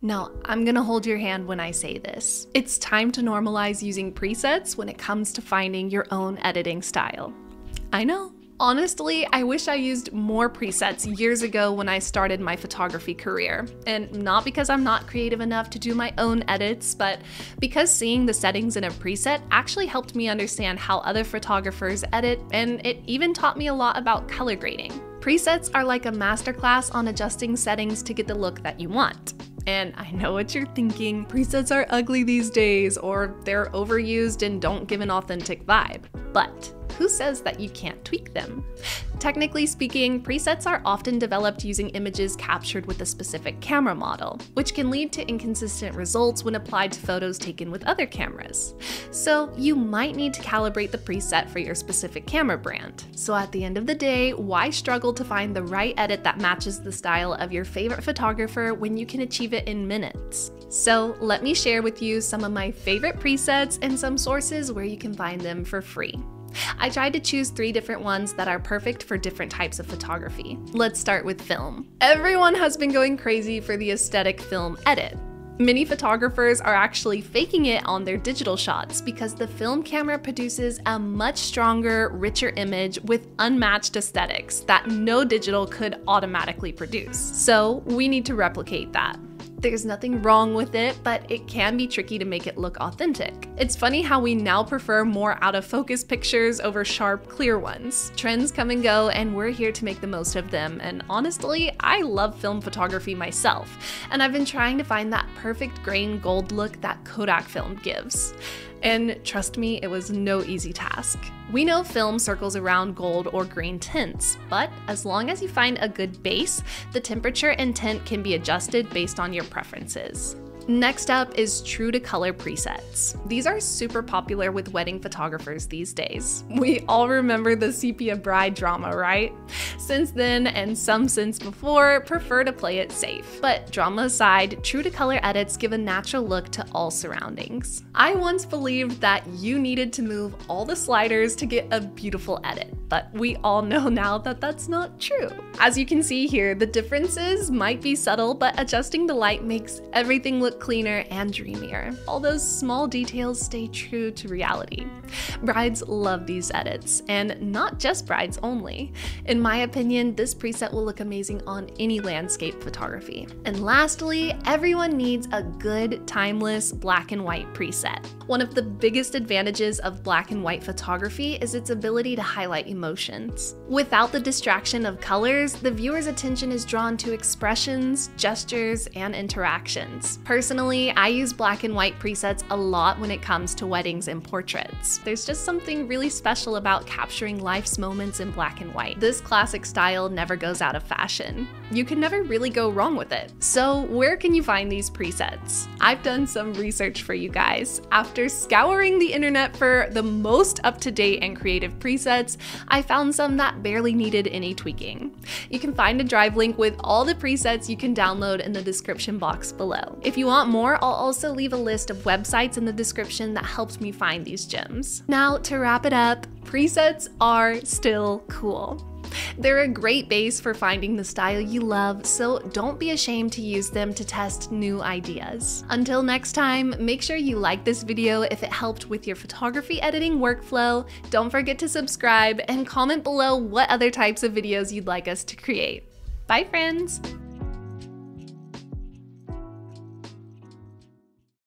Now, I'm gonna hold your hand when I say this. It's time to normalize using presets when it comes to finding your own editing style. I know. Honestly, I wish I used more presets years ago when I started my photography career. And not because I'm not creative enough to do my own edits, but because seeing the settings in a preset actually helped me understand how other photographers edit, and it even taught me a lot about color grading. Presets are like a masterclass on adjusting settings to get the look that you want. And I know what you're thinking, presets are ugly these days, or they're overused and don't give an authentic vibe. But who says that you can't tweak them? Technically speaking, presets are often developed using images captured with a specific camera model, which can lead to inconsistent results when applied to photos taken with other cameras. So you might need to calibrate the preset for your specific camera brand. So at the end of the day, why struggle to find the right edit that matches the style of your favorite photographer when you can achieve it in minutes? So let me share with you some of my favorite presets and some sources where you can find them for free. I tried to choose 3 different ones that are perfect for different types of photography. Let's start with film. Everyone has been going crazy for the aesthetic film edit. Many photographers are actually faking it on their digital shots because the film camera produces a much stronger, richer image with unmatched aesthetics that no digital could automatically produce. So we need to replicate that. There's nothing wrong with it, but it can be tricky to make it look authentic. It's funny how we now prefer more out-of-focus pictures over sharp, clear ones. Trends come and go, and we're here to make the most of them, and honestly, I love film photography myself, and I've been trying to find that perfect grain gold look that Kodak film gives. And trust me, it was no easy task. We know film circles around gold or green tints, but as long as you find a good base, the temperature and tint can be adjusted based on your preferences. Next up is true to color presets. These are super popular with wedding photographers these days. We all remember the sepia bride drama, right? Since then, and some since before, prefer to play it safe. But drama aside, true to color edits give a natural look to all surroundings. I once believed that you needed to move all the sliders to get a beautiful edit, but we all know now that that's not true. As you can see here, the differences might be subtle, but adjusting the light makes everything look cleaner and dreamier. All those small details stay true to reality. Brides love these edits, and not just brides only. In my opinion, this preset will look amazing on any landscape photography. And lastly, everyone needs a good, timeless black and white preset. One of the biggest advantages of black and white photography is its ability to highlight emotions. Without the distraction of colors, the viewer's attention is drawn to expressions, gestures, and interactions. Personally, I use black and white presets a lot when it comes to weddings and portraits. There's just something really special about capturing life's moments in black and white. This classic style never goes out of fashion. You can never really go wrong with it. So where can you find these presets? I've done some research for you guys. After scouring the internet for the most up-to-date and creative presets, I found some that barely needed any tweaking. You can find a Drive link with all the presets you can download in the description box below. If you want more, I'll also leave a list of websites in the description that helped me find these gems. Now, to wrap it up, presets are still cool. They're a great base for finding the style you love, so don't be ashamed to use them to test new ideas. Until next time, make sure you like this video if it helped with your photography editing workflow. Don't forget to subscribe and comment below what other types of videos you'd like us to create. Bye, friends!